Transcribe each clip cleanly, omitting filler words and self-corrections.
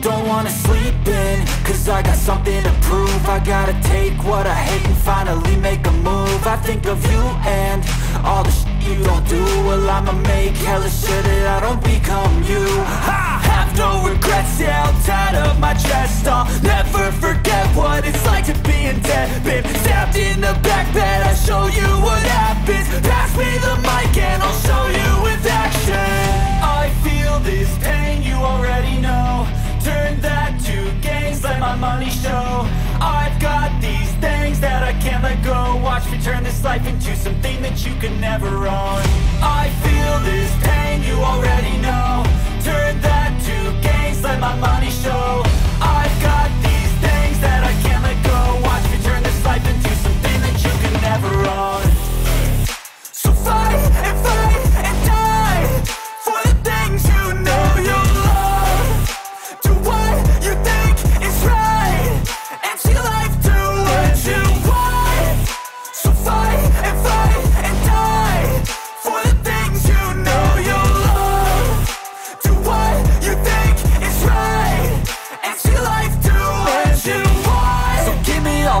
don't wanna sleep in, cause I got something to prove. I gotta take what I hate and finally make a move. I think of you and all the shit you don't do. Well, I'ma make hella sure that I don't become you. I have no regrets, yeah, I'll tie up my chest. I'll never forget what it's like to be in debt. Been stabbed in the back bed, I'll show you what happens. Pass me the mic and I'll show you with action. I feel this pain, you already know. Turn that to gains, let my money show. I've got these things that I can't let go. Watch me turn this life into something that you can never own. I feel this pain, you already know. Turn that to gains, let my money show. I've got these things that I can't let go. Watch me turn this life into something that you can never own. So fight and fight and die for the things you know you love. Do what you think is right and see life do what you want. So fight and die for the things you know you love. Do what you think is right and see life do what you want. So give me all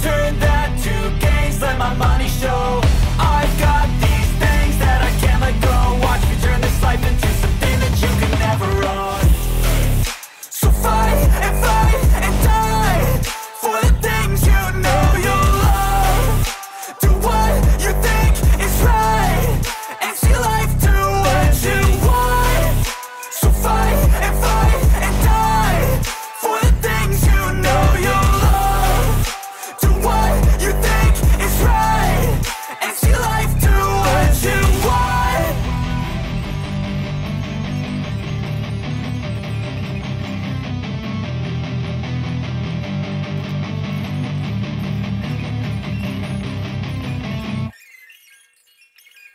Turn that to gains, let my money show. I've got these that I can't let go. Watch me turn this life into something that you can never own. So fight and die for the things you know you love. Do what you think is right and see life do what you want. So fight and die for the things you know you love. Do what you think is right and see life do what you want.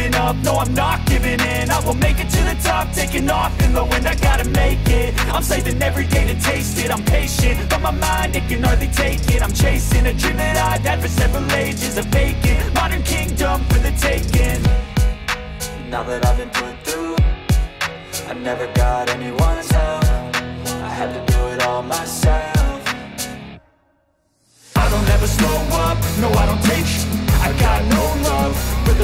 up, no, I'm not giving in. I will make it to the top, taking off in the wind. I gotta make it, I'm saving every day to taste it. I'm patient, but my mind, it can hardly take it. I'm chasing a dream that I've had for several ages. A vacant modern kingdom for the taking. Now that I've been put through, I never got anyone's help. I had to do it all myself. I don't ever slow up, no I don't take sh**. I got no love for the